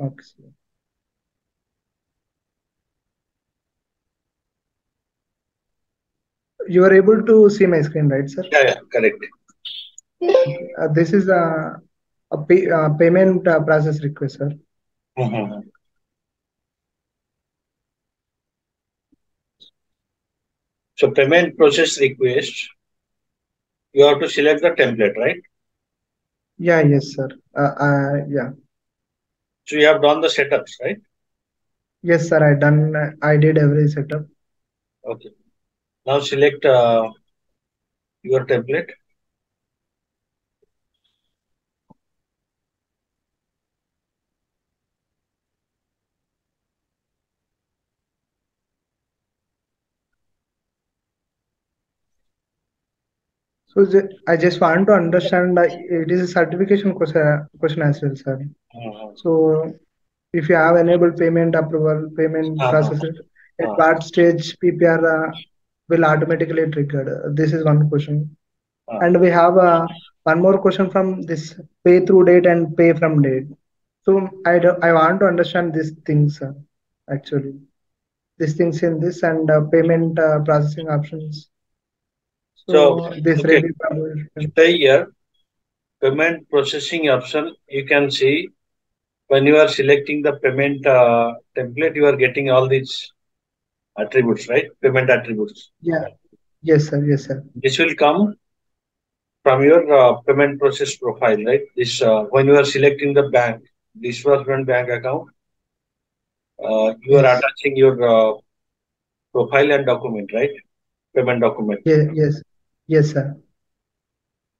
Okay. You are able to see my screen, right, sir? Yeah, correct. This is a payment process request, sir. Mm-hmm. So payment process request, you have to select the template, right? Yeah, yes, sir. Yeah. So you have done the setups, right? Yes, sir. I did every setup. Okay. Now select your template. So I just want to understand that it is a certification question as well, sir. Mm-hmm. So if you have enabled payment approval, payment processes, at what stage PPR will automatically trigger? This is one question. And we have one more question from this pay through date and pay from date. So I want to understand these things, sir, actually. These things in this and payment processing options. So, here, payment processing option, you can see when you are selecting the payment template, you are getting all these attributes, right? Payment attributes. Yeah. Yes, sir. Yes, sir. This will come from your payment process profile, right? This when you are selecting the bank, disbursement bank account, you are attaching your profile and document, right? Payment document. Yeah, yes. Yes, sir.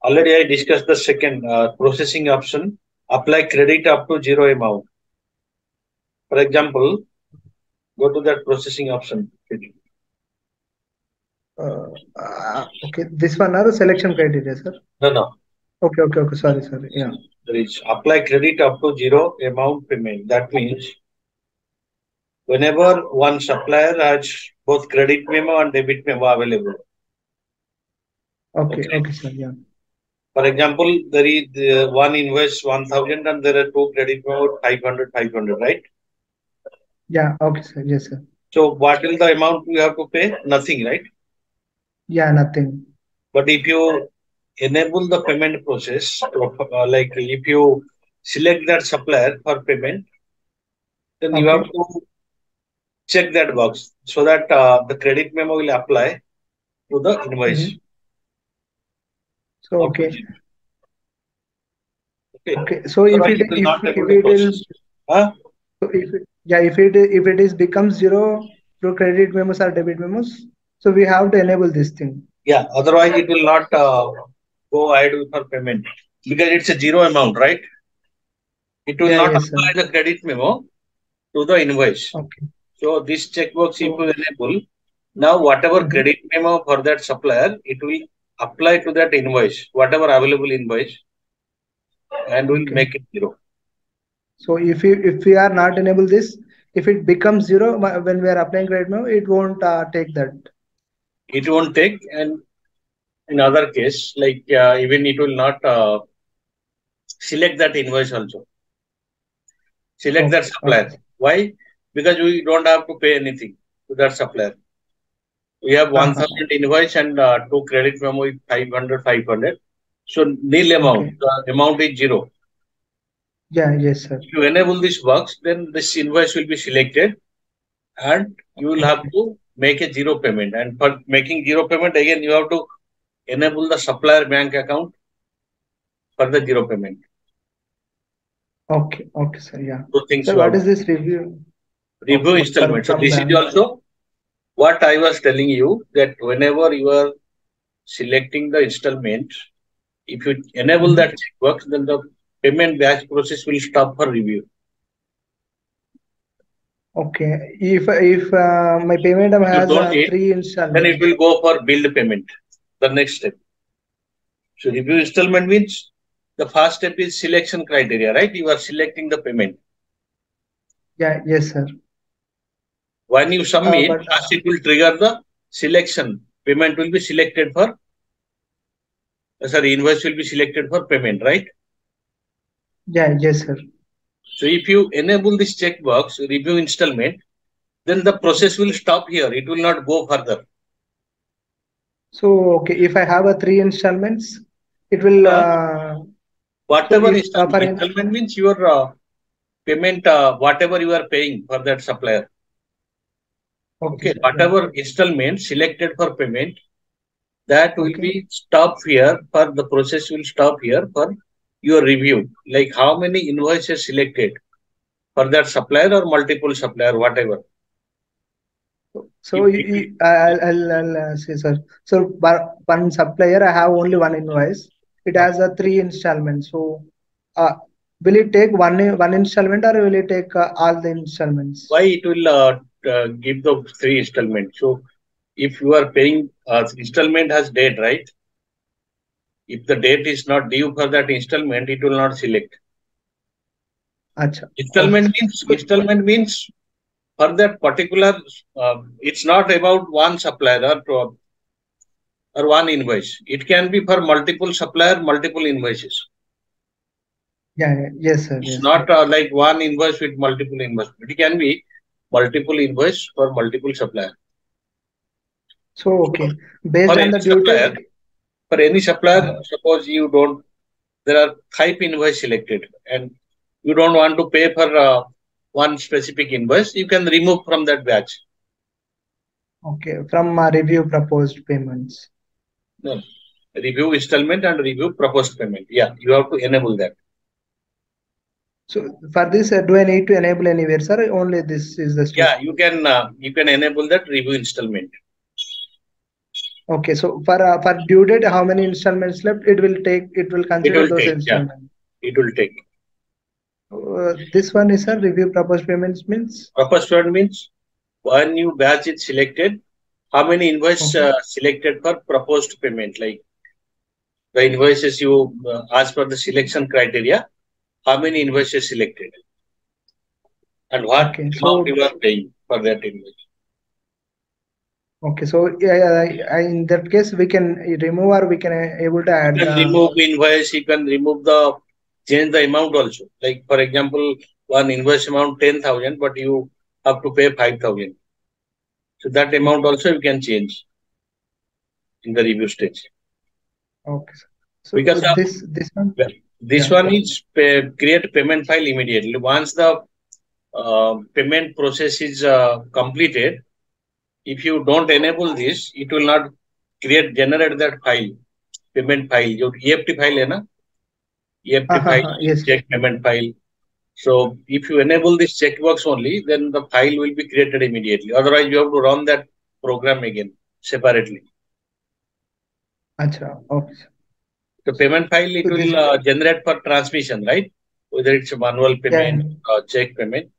Already I discussed the second processing option. Apply credit up to zero amount. For example, go to that processing option. Okay, this one are the selection criteria, sir? No. Okay. Sorry. Yeah. There is apply credit up to zero amount payment. That means whenever one supplier has both credit memo and debit memo available. Okay, sir. Yeah. For example, there is one invoice 1000 and there are two credit memo 500, right? Yeah. Okay, sir. Yes, sir. So what will the amount you have to pay? Nothing, right? Yeah, nothing. But if you enable the payment process, like if you select that supplier for payment, then you have to check that box so that the credit memo will apply to the invoice. Mm-hmm. So, okay. So if it becomes zero through credit memos or debit memos, so we have to enable this thing. Yeah. Otherwise, it will not go ahead for payment because it's a zero amount, right? It will not apply the credit memo to the invoice. Okay. So this checkbox if you enable, now whatever credit memo for that supplier, it will apply to that invoice, whatever available invoice, and will make it zero. So if we are not enable this, if it becomes zero when we are applying credit memo, it won't take that. It won't take, and in other case, like even it will not select that invoice also. Select that supplier. Why? Because we don't have to pay anything to that supplier. We have 1000 invoice and two credit memo with 500. So nil amount, the amount is zero. Yeah, yes, sir. If you enable this box, then this invoice will be selected and you will have to make a zero payment. And for making zero payment, again, you have to enable the supplier bank account for the zero payment. Okay, sir. Yeah. So things. So what is this review? Review installment. So this is also what I was telling you that whenever you are selecting the installment, if you enable that checkbox, then the payment batch process will stop for review. Okay. If my payment has three installments, then it will go for build payment. The next step. So review installment means the first step is selection criteria, right? You are selecting the payment. Yeah, yes, sir. When you submit, it will trigger the selection. Payment will be selected for, invoice will be selected for payment, right? Yeah, yes, sir. So if you enable this checkbox, review installment, then the process will stop here. It will not go further. So, okay, if I have a 3 installments, it will... whatever installment means your payment, whatever you are paying for that supplier. Okay, okay. Whatever installment selected for payment, that will be stopped here, for the process will stop here for your review. Like how many invoices selected for that supplier or multiple supplier, whatever. So I'll say, sir. So one supplier, I have only 1 invoice. It has a 3 installments. So will it take one installment or will it take all the installments? Why it will give the 3 installments? So if you are paying, installment has date, right? If the date is not due for that installment, it will not select. Achha. Installment means for that particular, it's not about one supplier or one invoice. It can be for multiple supplier, multiple invoices. Yeah, yes, sir. It's not like one invoice with multiple invoice. It can be multiple invoice for multiple supplier. So, okay. Based on the supplier, for any supplier, suppose you don't, there are 5 invoices selected and you don't want to pay for one specific invoice, you can remove from that batch. Okay, from review proposed payments. No, review installment and review proposed payment. Yeah, you have to enable that. So for this, do I need to enable anywhere, sir? Only this is the... Yeah, you can enable that review installment. Okay, so for due date, how many installments left? It will take. It will consider those installments. Yeah, it will take. This one is a review proposed payments means. Proposed payment means when you batch is selected, how many invoices selected for proposed payment? Like the invoices you as per the selection criteria, how many invoices selected, and what amount you are paying for that invoice. Okay, so in that case, we can remove or we can able to add. You can remove invoice, you can remove the, change the amount also. Like for example, one invoice amount 10,000, but you have to pay 5,000. So that amount also you can change in the review stage. Okay, sir. So because this one? This one is create payment file immediately. Once the payment process is completed, if you don't enable this, it will not generate that file, payment file. Your EFT file, na? EFT file, yes. Check payment file. So if you enable this checkbox only, then the file will be created immediately. Otherwise, you have to run that program again separately. Achha, okay. The payment file, it will generate for transmission, right? Whether it's a manual payment or check payment.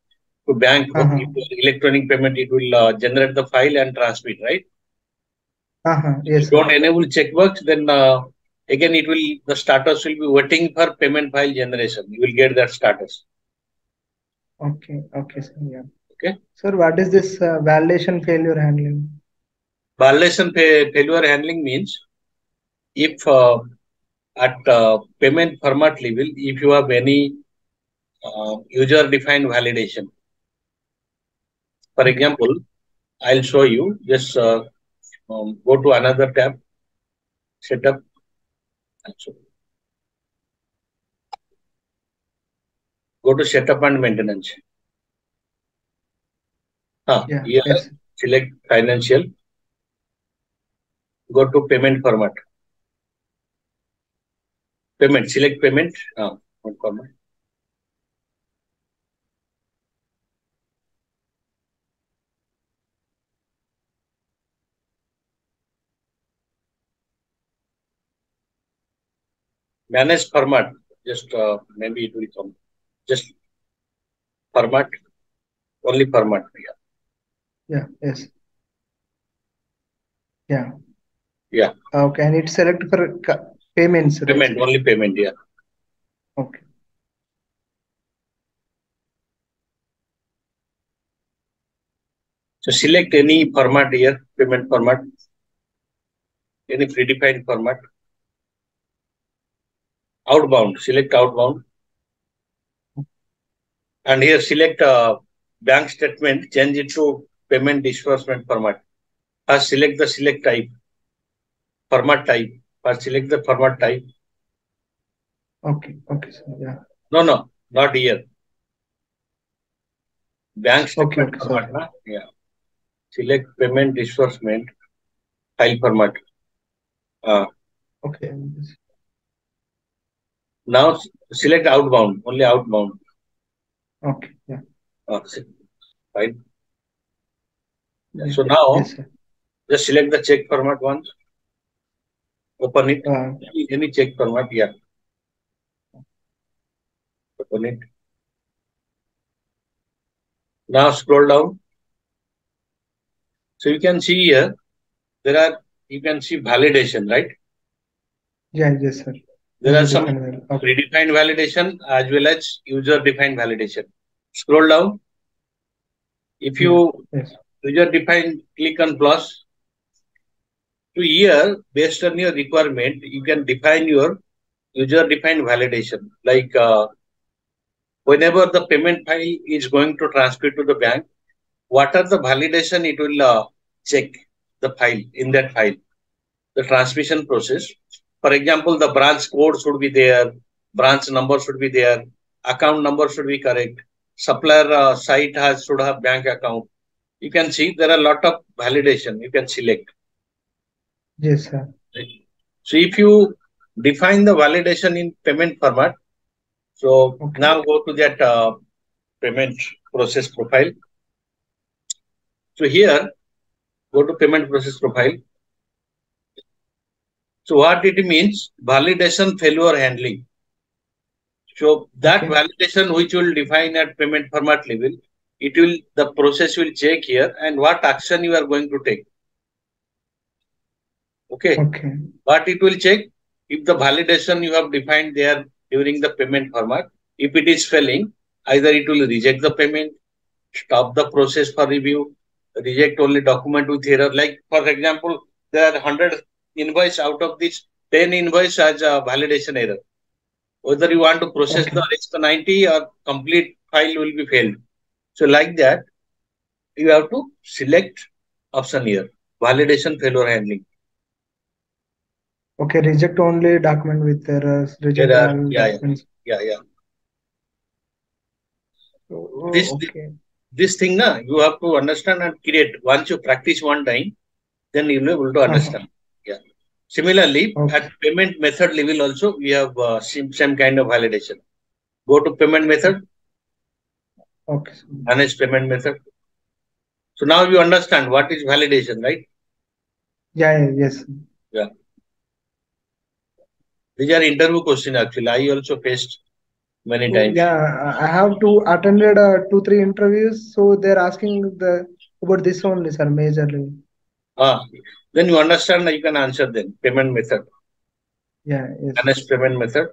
To bank, electronic payment, it will generate the file and transmit, right? Yes. If you don't enable checkbox, then again, it will, the status will be waiting for payment file generation. You will get that status. Okay, okay, sir. Yeah. Okay. Sir, what is this validation failure handling? Validation failure handling means if at payment format level, if you have any user-defined validation. For example, I'll show you. Just go to another tab, setup. Go to setup and maintenance. Select financial. Go to payment format. Payment. Select payment. Format. Manage format, just maybe it will come. Just format, only format. Yeah. Yeah, yes. Yeah. Yeah. Okay, and it select for payments. Payment, only payment, yeah. Okay. So select any format here, payment format, any predefined format. Outbound, select outbound. and here select bank statement, change it to payment disbursement format. First select the format type. Okay, okay, sir. Yeah. No, no, not here. Bank statement format. Sir. Yeah. Select payment disbursement file format. Okay. Now select outbound, only outbound. Okay. Yeah. Fine. Yeah. So now just select the check format once. Open it. Any check format here. Yeah. Open it. Now scroll down. So you can see here there are, you can see validation, right? Yeah, yes, sir. There are some predefined validation as well as user-defined validation. Scroll down. If you user-defined, click on plus. To here, based on your requirement, you can define your user-defined validation. Like whenever the payment file is going to transfer to the bank, what are the validation it will check the file, in that file, the transmission process. For example, the branch code should be there, branch number should be there, account number should be correct, supplier site should have bank account. You can see there are a lot of validation you can select. Yes, sir. So if you define the validation in payment format, so now go to that payment process profile. So here, go to payment process profile. So what it means? Validation failure handling. So that validation which will define at payment format level, it will, the process will check here and what action you are going to take. Okay. But it will check if the validation you have defined there during the payment format, if it is failing, either it will reject the payment, stop the process for review, reject only document with error. Like for example, there are 100 invoice, out of this 10 invoice as a validation error. Whether you want to process the rest 90 or complete file will be failed. So like that, you have to select option here, validation failure handling. Okay, reject only document with errors. Reject error, This thing, na, you have to understand and create. Once you practice one time, then you will be able to understand. Similarly, at payment method level also, we have same kind of validation. Go to payment method. Okay. Manage payment method. So now you understand what is validation, right? Yeah, yeah. These are interview questions actually. I also faced many times. Yeah, I have attended 2-3 interviews. So they're asking about this only, sir, majorly. Then you understand that you can answer then. Payment method. Yeah. Manage payment method.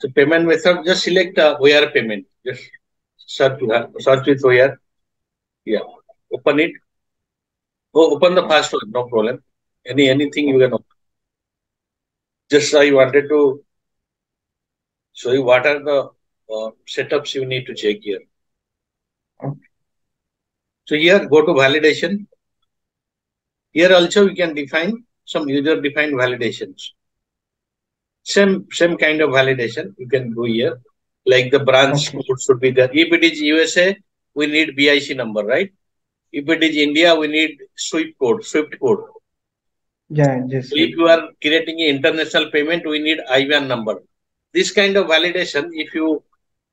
So payment method, just select OR payment. Just search with OR. Yeah. Open it. Oh, open the first one. No problem. Anything you can open. Just I wanted to show you what are the setups you need to check here. Okay. So here, go to validation. Here also we can define some user-defined validations. Same kind of validation you can do here. Like the branch code should be there. If it is USA, we need BIC number, right? If it is India, we need SWIFT code. Yeah, so if you are creating an international payment, we need IBAN number. This kind of validation, if you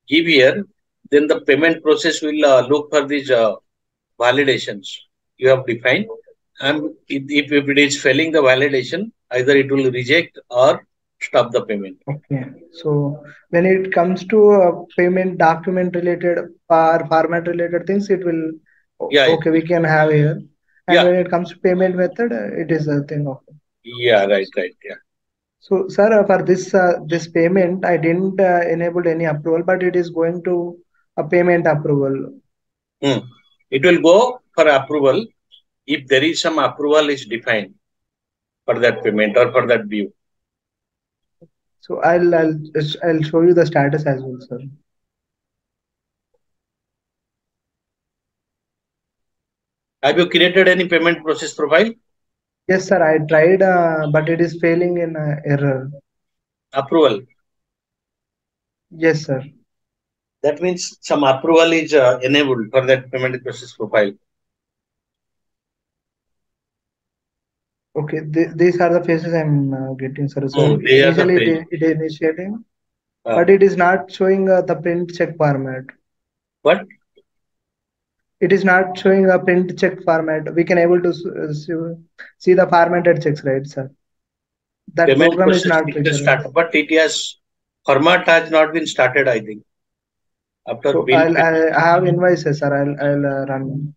give here, then the payment process will look for these validations you have defined. And if it is failing the validation, either it will reject or stop the payment. Okay. So when it comes to payment document related or format related things, it will, we can have here. And when it comes to payment method, it is a thing of. Yeah, right, yeah. So, sir, for this this payment, I didn't enable any approval, but it is going to a payment approval. It will go for approval if there is some approval is defined for that payment or for that view. So I'll show you the status as well, sir. Have you created any payment process profile? Yes, sir. I tried, but it is failing in error. Approval. Yes, sir. That means some approval is enabled for that payment process profile. Okay, these are the phases I'm getting, sir. So initially it is initiating, but it is not showing the print check format. What? It is not showing a print check format. We can able to see the formatted checks, right, sir? That payment program is not started, but it has format has not been started, I think. After so I have invoices, sir. I'll run.